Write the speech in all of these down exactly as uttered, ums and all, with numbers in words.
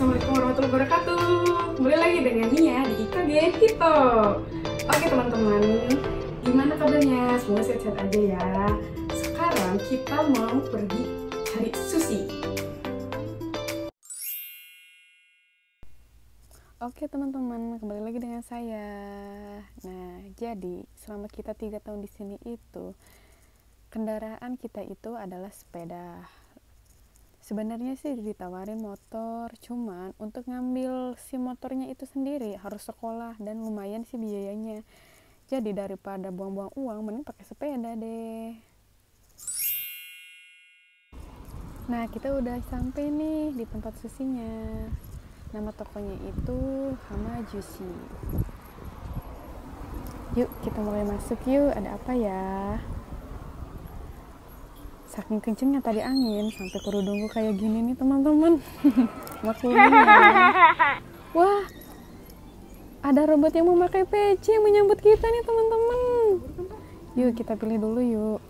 Assalamualaikum warahmatullahi wabarakatuh. Kembali lagi dengan Mia di I G Ghito. Oke teman-teman, gimana kabarnya? Semoga sehat-sehat aja ya. Sekarang kita mau pergi cari sushi. Oke teman-teman, kembali lagi dengan saya. Nah, jadi selama kita tiga tahun di sini itu kendaraan kita itu adalah sepeda. Sebenarnya sih ditawarin motor, cuman untuk ngambil si motornya itu sendiri harus sekolah dan lumayan sih biayanya. Jadi daripada buang-buang uang, mending pakai sepeda deh. Nah, kita udah sampai nih di tempat sushinya. Nama tokonya itu Hamajushi. Yuk, kita mulai masuk yuk. Ada apa ya? Saking kencengnya tadi angin, sampai kerudungku kayak gini nih teman-teman. Maklumin ya. Wah, ada robot yang memakai peci yang menyambut kita nih teman-teman. Yuk kita pilih dulu yuk.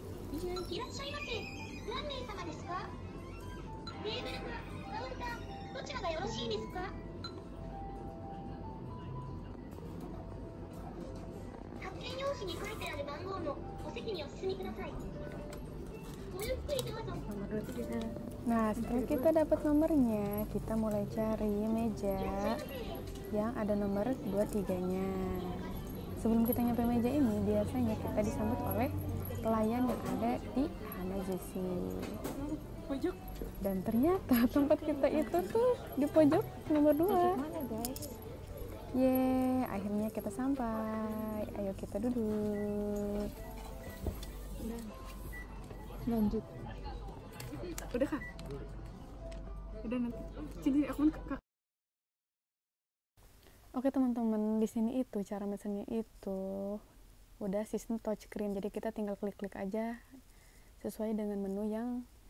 Nah, setelah kita dapat nomornya, kita mulai cari meja yang ada nomor dua puluh tiga-nya. Sebelum kita nyampe meja ini, biasanya kita disambut oleh pelayan yang ada di Hamajushi. Dan ternyata tempat kita itu tuh di pojok nomor dua. Yeay, akhirnya kita sampai. Ayo kita duduk. Lanjut. Udah kak? Udah nanti. Sini aku kak. Oke teman-teman, di sini itu cara mesennya itu udah sistem touchscreen, jadi kita tinggal klik-klik aja sesuai dengan menu yang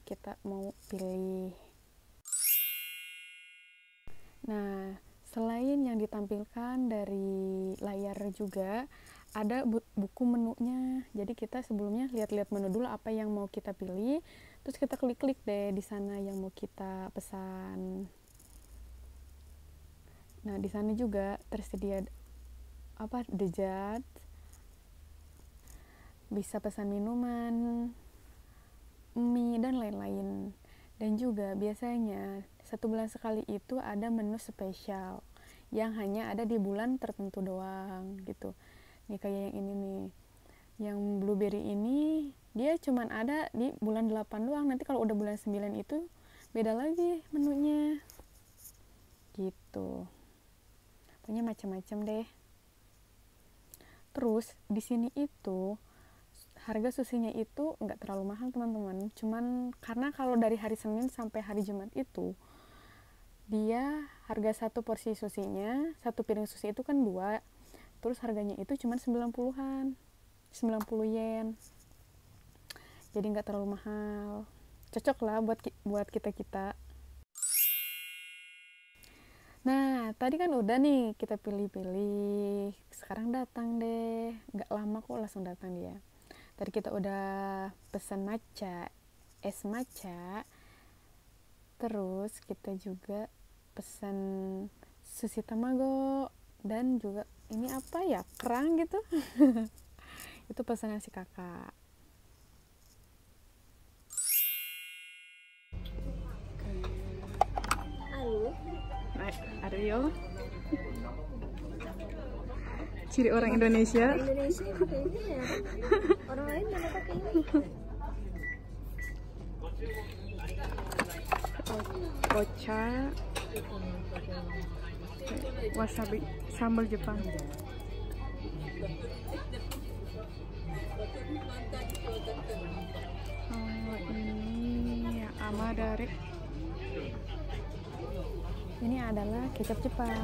kita mau pilih. Nah, selain yang ditampilkan dari layar juga ada buku menunya. Jadi kita sebelumnya lihat-lihat menu dulu apa yang mau kita pilih. Terus kita klik-klik deh di sana yang mau kita pesan. Nah, di sana juga tersedia apa? Dessert. Bisa pesan minuman, mie dan lain-lain. Dan juga biasanya satu bulan sekali itu ada menu spesial yang hanya ada di bulan tertentu doang gitu. Nih kayak yang ini nih, yang blueberry ini dia cuman ada di bulan delapan doang. Nanti kalau udah bulan sembilan itu beda lagi menunya gitu. Pokoknya macam-macam deh. Terus di sini itu harga sushinya itu nggak terlalu mahal teman-teman. Cuman karena kalau dari hari Senin sampai hari Jumat itu dia harga satu porsi sushinya, satu piring sushi itu kan dua. Terus harganya itu cuma sembilan puluhan, sembilan puluh yen. Jadi nggak terlalu mahal. Cocok lah buat buat kita-kita. Nah, tadi kan udah nih kita pilih-pilih. Sekarang datang deh. Nggak lama kok langsung datang dia. Tadi kita udah pesan matcha, es matcha. Terus kita juga pesan sushi tamago dan juga ini apa ya, kerang gitu. Itu pesanan si kakak. Ario ciri orang Indonesia. Orang lain mana pakai ini. Koca wasabi, sambal Jepang. Oh, ini amadare. Ini adalah kecap Jepang.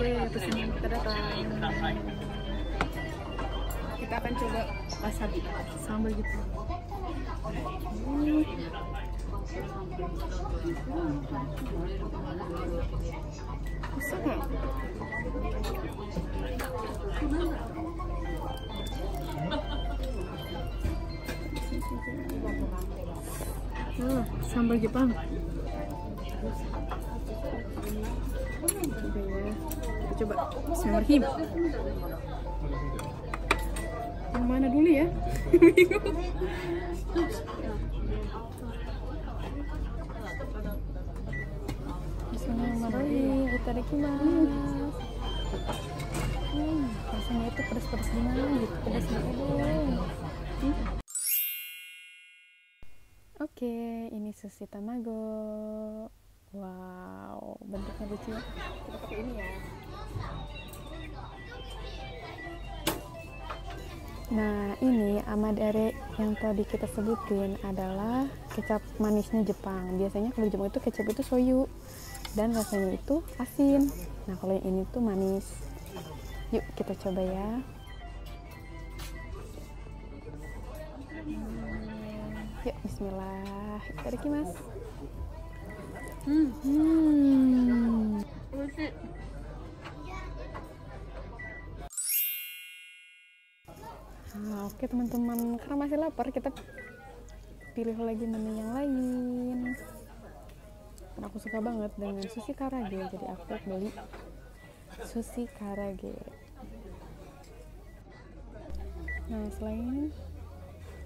Yeay, pesanan kita datang. Kita akan coba wasabi, sambal Jepang. Hmm. Hmm, sambal Jepang. Kita coba sambal him. Yang mana dulu ya? Bingung. Bismillahirrahmanirrahim. Itadakimasu. Hmm, rasanya itu pedas-pedas gimana gitu, pedas banget. Oke, okay, ini sushi tamago. Wow, bentuknya lucu. Kita pakai ini ya. Nah, ini amadere yang tadi kita sebutin adalah kecap manisnya Jepang. Biasanya kalau di Jepang itu kecap itu shoyu dan rasanya itu asin. Nah, kalau yang ini tuh manis. Yuk, kita coba ya. Yuk, bismillah. Itadakimasu. Hmm. Hmm. Nah, oke teman-teman, karena masih lapar, kita pilih lagi menu yang lain. Karena aku suka banget dengan sushi karage, jadi aku beli sushi karage. Nah, selain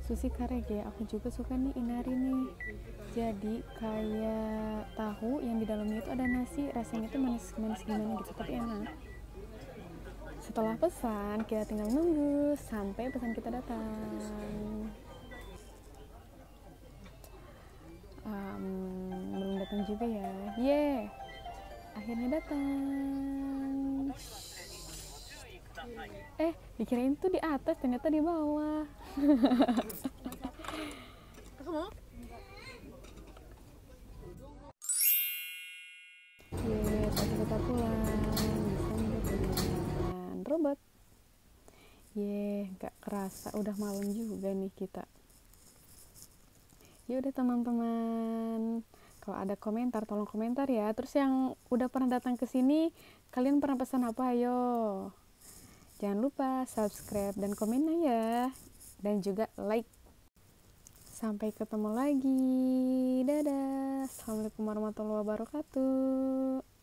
sushi karage, aku juga suka nih inari nih. Jadi kayak tahu yang di dalamnya itu ada nasi, rasanya itu manis-manis gimana gitu, tapi enak. Setelah pesan, kita tinggal nunggu sampai pesan kita datang. Um, belum datang juga ya. Yeah, akhirnya datang. Eh, dikirain tuh di atas, ternyata di bawah. Yeay, sampai kita pulang. Dengan robot. Yeay, gak kerasa udah malam juga nih kita. Yaudah teman-teman, kalau ada komentar tolong komentar ya. Terus yang udah pernah datang ke sini, kalian pernah pesan apa? Ayo, jangan lupa subscribe dan komennya ya, dan juga like. Sampai ketemu lagi. Dadah. Assalamualaikum warahmatullahi wabarakatuh.